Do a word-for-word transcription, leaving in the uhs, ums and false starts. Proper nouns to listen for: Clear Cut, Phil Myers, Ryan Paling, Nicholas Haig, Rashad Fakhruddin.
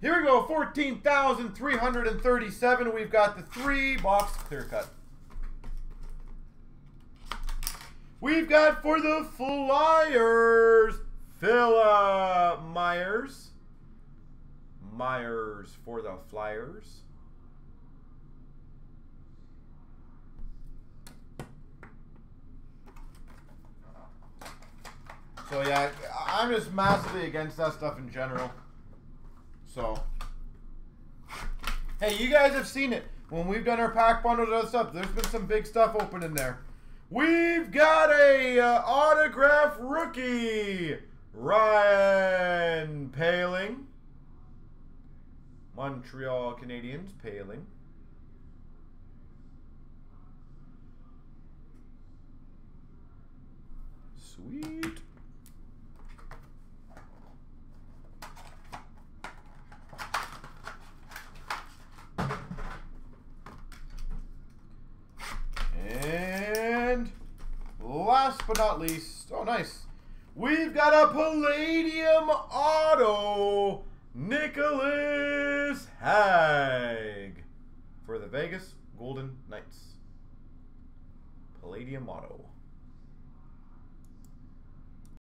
Here we go, fourteen thousand three hundred thirty-seven. We've got the three box clear cut. We've got for the Flyers, Phil uh, Myers. Myers for the Flyers. So yeah, I'm just massively against that stuff in general. So, hey, you guys have seen it. When we've done our pack bundles and other stuff, there's been some big stuff open in there. We've got a uh, autograph rookie, Ryan Paling. Montreal Canadiens, Paling. Sweet. Last but not least, oh nice, we've got a Palladium Auto, Nicholas Haig for the Vegas Golden Knights. Palladium Auto.